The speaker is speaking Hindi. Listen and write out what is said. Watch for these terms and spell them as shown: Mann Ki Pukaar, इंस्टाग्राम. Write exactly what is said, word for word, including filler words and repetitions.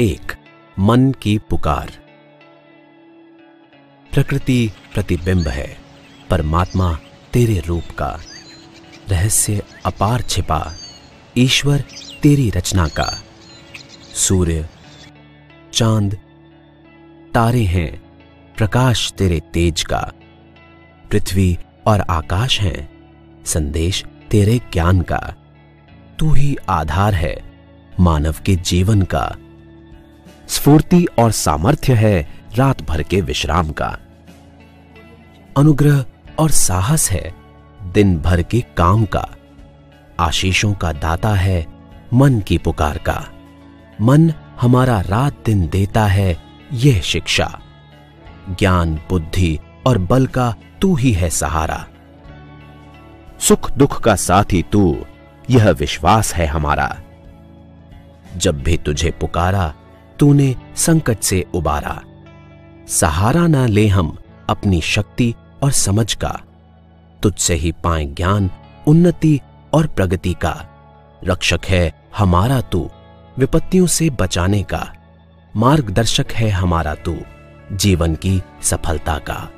एक मन की पुकार। प्रकृति प्रतिबिंब है, परमात्मा तेरे रूप का। रहस्य अपार छिपा, ईश्वर तेरी रचना का। सूर्य, चांद, तारे हैं प्रकाश तेरे तेज का। पृथ्वी और आकाश हैं संदेश तेरे ज्ञान का। तू ही आधार है मानव के जीवन का। स्फूर्ति और सामर्थ्य है रात भर के विश्राम का। अनुग्रह और साहस है दिन भर के काम का। आशीषों का दाता है मन की पुकार का। मन हमारा रात दिन देता है यह शिक्षा। ज्ञान, बुद्धि और बल का तू ही है सहारा। सुख दुख का साथी तू, यह विश्वास है हमारा। जब भी तुझे पुकारा तूने संकट से उबारा। सहारा ना ले हम अपनी शक्ति और समझ का। तुझसे ही पाए ज्ञान, उन्नति और प्रगति का। रक्षक है हमारा तू, विपत्तियों से बचाने का। मार्गदर्शक है हमारा तू, जीवन की सफलता का।